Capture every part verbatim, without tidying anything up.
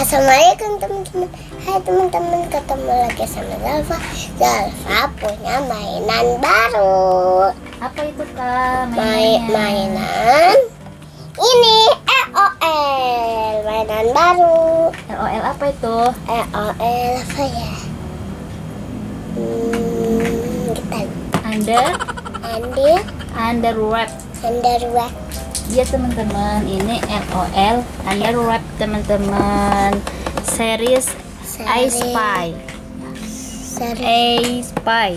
Assalamualaikum teman-teman. Hai teman-teman, ketemu lagi sama Zalfa. Zalfa punya mainan baru. Apa itu Kak? Mainan, mainan ini LOL, mainan baru. LOL apa itu? LOL apa ya? Hmm, kita Under, Under, Underwraps. Underwraps. Ya teman-teman, ini LOL Underwraps teman-teman, series I Spy. I Spy.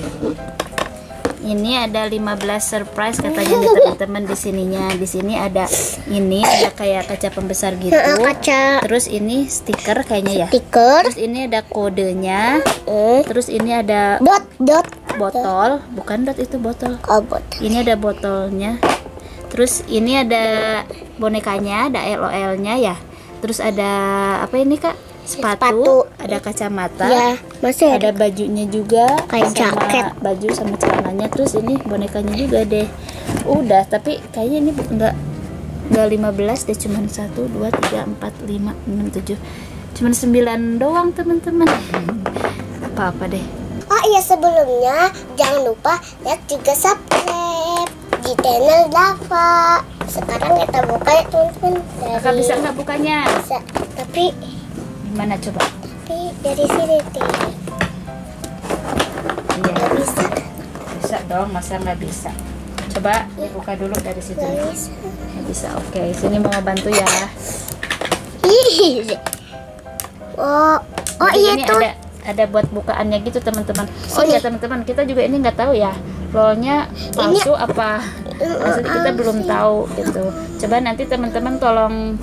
Ini ada lima belas surprise katanya teman-teman di sininya. Di sini ada ini, ada kayak kaca pembesar gitu. Kaca. Terus ini stiker kayaknya ya. Stiker. Terus ini ada kodenya. Mm. Terus ini ada dot dot botol, bukan dot itu botol. Oh, botol. Ini ada botolnya. Terus ini ada bonekanya, ada LOL-nya ya. Terus ada apa ini Kak? Sepatu, Sepatu. Ada kacamata. Ya, masih ada, ada bajunya juga, kayak jaket, baju sama celananya. Terus ini bonekanya juga deh. Udah, tapi kayaknya ini enggak enggak lima belas deh, cuman satu dua tiga empat lima enam tujuh. Cuman sembilan doang, teman-teman. Apa-apa deh. Oh iya, sebelumnya jangan lupa lihat juga subscribe di channel Davo. Sekarang kita buka ya teman-teman. Dari... Kakak bisa nggak bukanya? Bisa. Tapi gimana coba? Tapi dari sini deh. Iya. Gak bisa. Bisa dong, masa nggak bisa? Coba ya. Buka dulu dari situ. Gak bisa. Gak bisa. Oke, sini mau bantu ya. Oh, oh iya tuh. Ada, ada buat bukaannya gitu teman-teman. Oh iya teman-teman, kita juga ini nggak tahu ya. LOL-nya palsu apa? Maksudnya kita belum tahu gitu. Coba nanti teman-teman tolong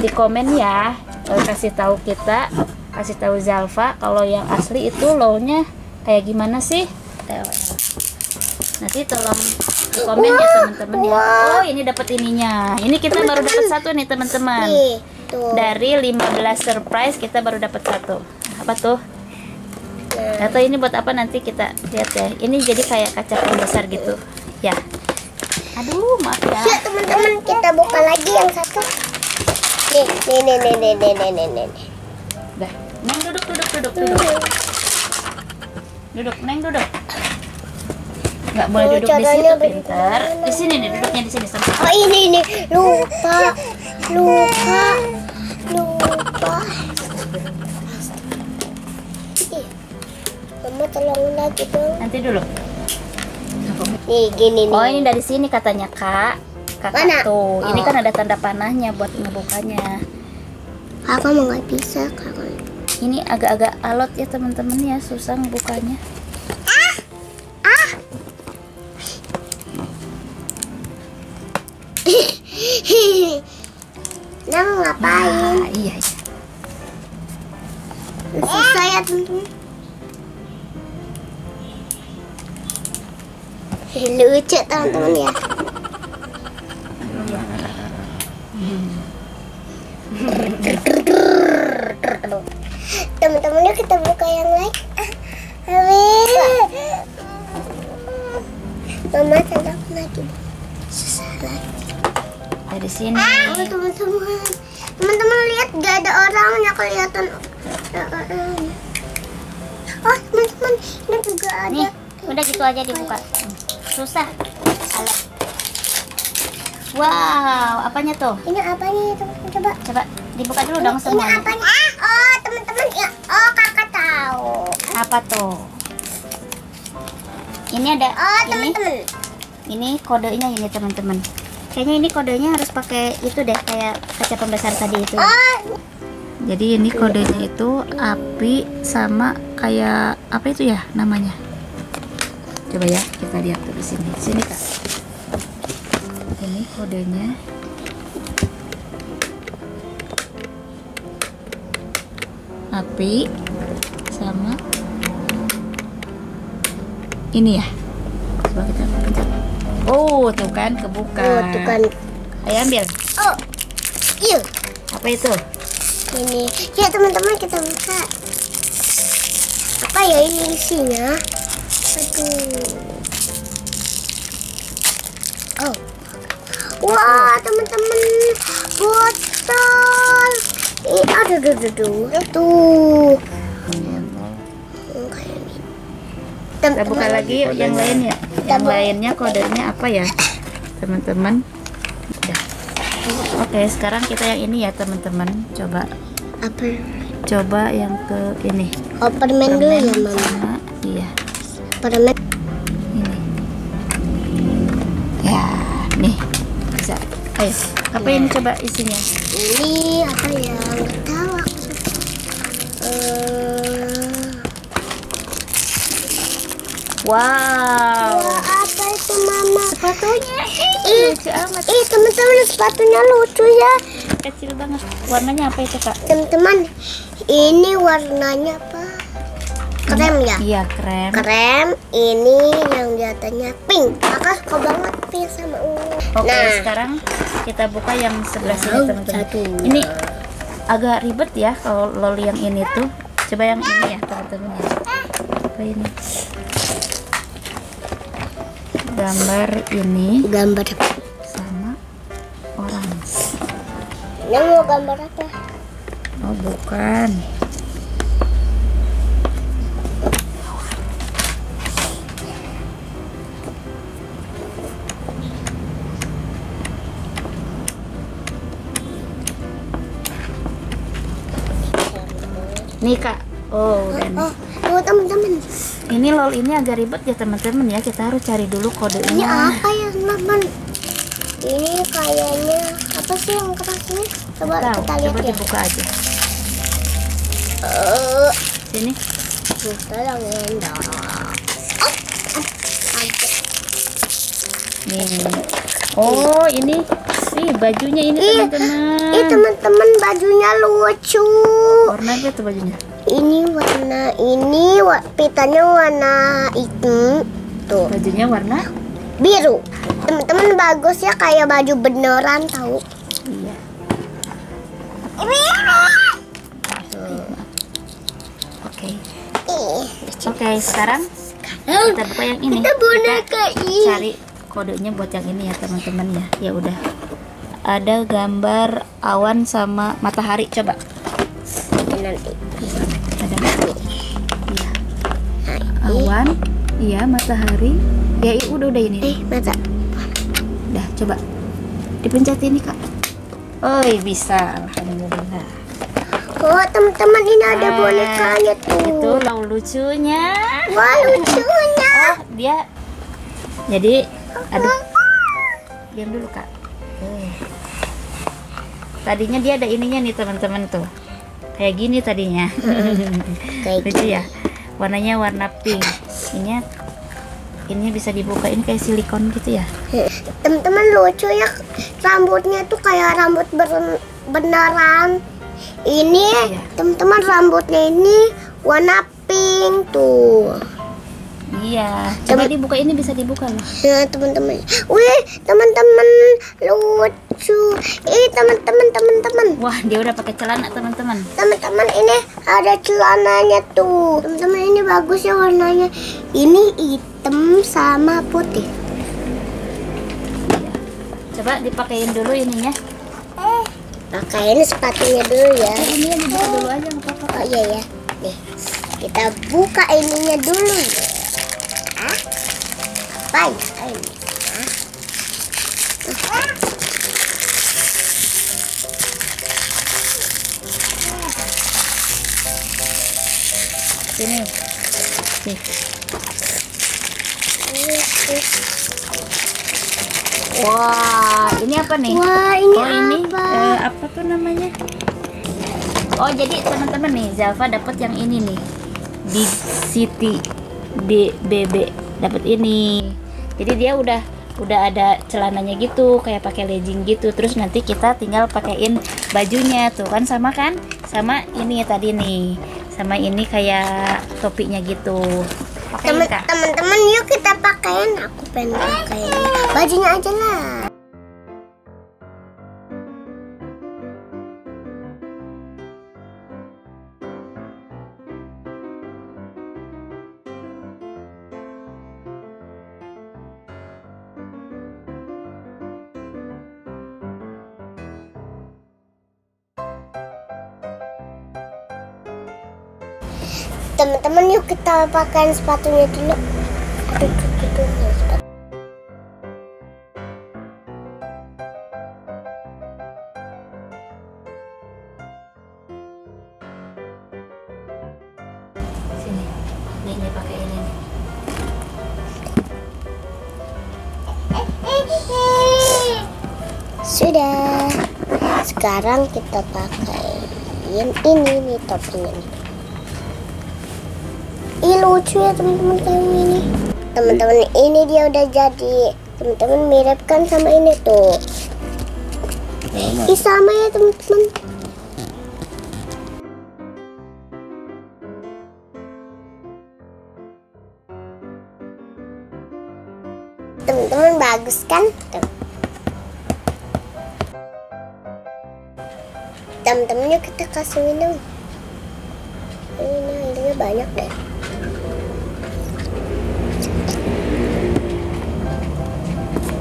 di komen ya, kasih tahu kita, kasih tahu Zalfa kalau yang asli itu LOL-nya kayak gimana sih? Nanti tolong di komen ya teman-teman ya. Oh, ini dapat ininya. Ini kita baru dapat satu nih teman-teman. Dari lima belas surprise kita baru dapat satu. Apa tuh? Atau ini buat apa nanti kita lihat ya. Ini jadi kayak kaca pembesar gitu ya. Aduh, maaf ya. Ya teman-teman, kita buka lagi yang satu. Nih, nih, nih, nih, nih, nih, nih, nih, nih. Dah, Neng duduk, duduk, duduk, duduk. Duduk, Neng duduk. Nggak boleh duduk di situ, pintar. Di sini nih, duduknya di sini sampai. Oh, ini ini. Lupa. Lupa. Lupa. Mama tolong lagi dong. Nanti dulu. Nih gini nih. Oh ini dari sini katanya Kak. Kakak mana? Tuh. Oh. Ini kan ada tanda panahnya buat ngebukanya. Aku mau nggak bisa Kak. Ini agak-agak alot ya teman-teman ya, susah ngebukanya. Ah, ah. Nang ngapain? Nah, iya. Susah ya teman-teman. Lucu teman-teman ya. Teman-teman yuk kita buka yang lain. Mama tangkap lagi. Susah lagi. Ada sini. Oh teman-teman. Teman-teman lihat gak ada orangnya, kelihatan ada orangnya. Oh teman-teman ini juga ada. Nih, udah gitu aja dibuka. Susah. Alah. Wow, apanya tuh? Ini apanya ya teman-teman? Coba. Coba dibuka dulu ini, dong semua. Ini apanya? Ah, oh teman-teman ya. Oh kakak tahu. Apa tuh? Ini ada. Oh teman-teman. Ini, ini kodenya ini teman-teman. Kayaknya ini kodenya harus pakai itu deh, kayak kaca pembesar tadi itu. Oh. Jadi ini kodenya itu api sama kayak apa itu ya namanya? Coba ya, kita diatur di sini. Sini, Kak. Ini kodenya. Api sama ini ya. Coba kita pencet. Oh, tuh kan kebuka. Oh, tuh kan. Ayo ambil. Oh. Iya. Apa itu? Ini. Ya, teman-teman kita buka. Apa ya ini isinya? Aduh. Oh. Wah, teman-teman, botol. Ini aduh aduh aduh aduh. Kita buka lagi yuk, yang lainnya. Yang lainnya kodenya apa ya, teman-teman? Oke, sekarang kita yang ini ya, teman-teman. Coba apa? Coba yang ke ini. Oh, permen dulu ya, Mama. Iya. Permen. Ini. Ya, nih. Bisa. Ayo, apa ini coba isinya? Ini apa ya? Enggak tahu aku. Uh... Wow. Ya, apa itu, Mama? Sepatunya. Ih, eh, teman-teman, sepatunya lucu ya. Kecil banget. Warnanya apa itu, Kak? Teman-teman, ini warnanya apa? Krem ya? Iya, krem. Krem. Ini yang jatuhnya pink. Kakak suka banget pink sama ungu. Oke, nah, sekarang kita buka yang sebelah sini, teman-teman. Ini agak ribet ya kalau LOL yang ini tuh. Coba yang ini ya, teman-teman ya. Apa ini? Gambar ini. Gambar sama orang. Ini mau gambar apa? Oh, bukan. Nih Kak, oh dan oh, oh, teman-teman, ini LOL ini agak ribet ya teman-teman ya, kita harus cari dulu kodenya. Ini apa ya teman? Ini kayaknya apa sih yang kerasnya? Coba Entah, kita lihat coba ya. Dibuka aja. Uh, Sini. Tolongin dong. Oh, nih. Oh ini. Ih, bajunya ini teman-teman. Ih, teman-teman, bajunya lucu. Warna apa tuh bajunya? Ini warna ini, wa, pitanya warna hitam. Tuh. Bajunya warna biru. Teman-teman, bagus ya, kayak baju beneran tahu. Iya. Tuh. Oke. Oke, sekarang kita buka yang ini. Kita boneka ini. Cari kodenya buat yang ini ya, teman-teman ya. Ya udah. Ada gambar awan sama matahari, coba nanti ada ya. Awan, iya matahari, ya udah udah ini. Eh, mata. Dah coba dipencet ini Kak. Oi bisa, alhamdulillah. Oh teman-teman ini ada ah, bonekanya tuh. Itu LOL lucunya. Wah lucunya. Oh, dia jadi, aduh, diam dulu Kak. Tadinya dia ada ininya nih teman-teman tuh. Kayak gini tadinya. Kayak lucu ya. Warnanya warna pink. Ini ini bisa dibuka, ini kayak silikon gitu ya. Teman-teman lucu ya. Rambutnya tuh kayak rambut beneran. Ini iya. Teman-teman rambutnya ini warna pink tuh. Iya, coba teman, dibuka ini bisa dibuka loh. Ya, teman-teman. Wih, teman-teman lucu. Ih, teman-teman, teman-teman. Wah, dia udah pakai celana, teman-teman. Teman-teman, ini ada celananya tuh. Teman-teman, ini bagus ya warnanya. Ini hitam sama putih. Ya. Coba dipakein dulu ininya. Eh, pakain sepatunya dulu ya. Eh, ini yang dibuka dulu aja enggak apa-apa. Oh iya ya. Nih, kita buka ininya dulu ya. Baik, ayo. Sini. Nih. Wah, ini apa nih? Wah, ini oh, ini apa? Eh, apa tuh namanya? Oh, jadi teman-teman nih, Zalfa dapat yang ini nih. Big City B B B dapat ini. Jadi dia udah udah ada celananya gitu, kayak pakai legging gitu. Terus nanti kita tinggal pakaiin bajunya tuh kan sama kan? Sama ini tadi nih. Sama ini kayak topinya gitu. Teman-teman, yuk kita pakaiin. Aku pengen pakai bajunya aja lah. teman-teman, yuk kita pakai sepatunya dulu. Aduh, gitu-gitunya sepatu. Sini, nih, nih pakai ini nih. Sudah. Sekarang kita pakaiin ini nih topinya nih. Ih, lucu ya teman-teman kayak ini. Teman-teman ini dia udah jadi. Teman-teman mirip kan sama ini tuh. Ih, sama ya teman-teman. Teman-teman bagus kan? Tuh. Temen-temennya kita kasih minum. Ini airnya banyak deh.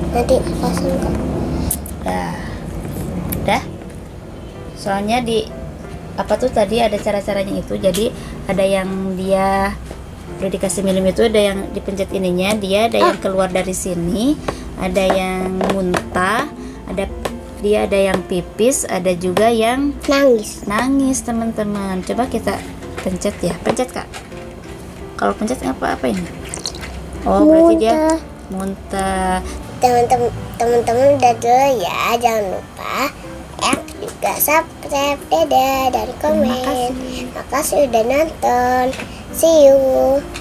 Nanti pasang kok. Nah, dah. Soalnya di apa tuh tadi ada cara-caranya itu. Jadi ada yang dia udah dikasih minum itu, ada yang dipencet ininya, dia ada ah. yang keluar dari sini, ada yang muntah, ada dia ada yang pipis, ada juga yang nangis nangis teman-teman. Coba kita pencet ya, pencet kak. Kalau pencet apa apa ini? Oh, muntah. Berarti dia muntah. Teman-teman, teman-teman udah dulu ya, jangan lupa like juga subscribe. Dadah dari komen. Makasih. Makasih udah nonton. See you.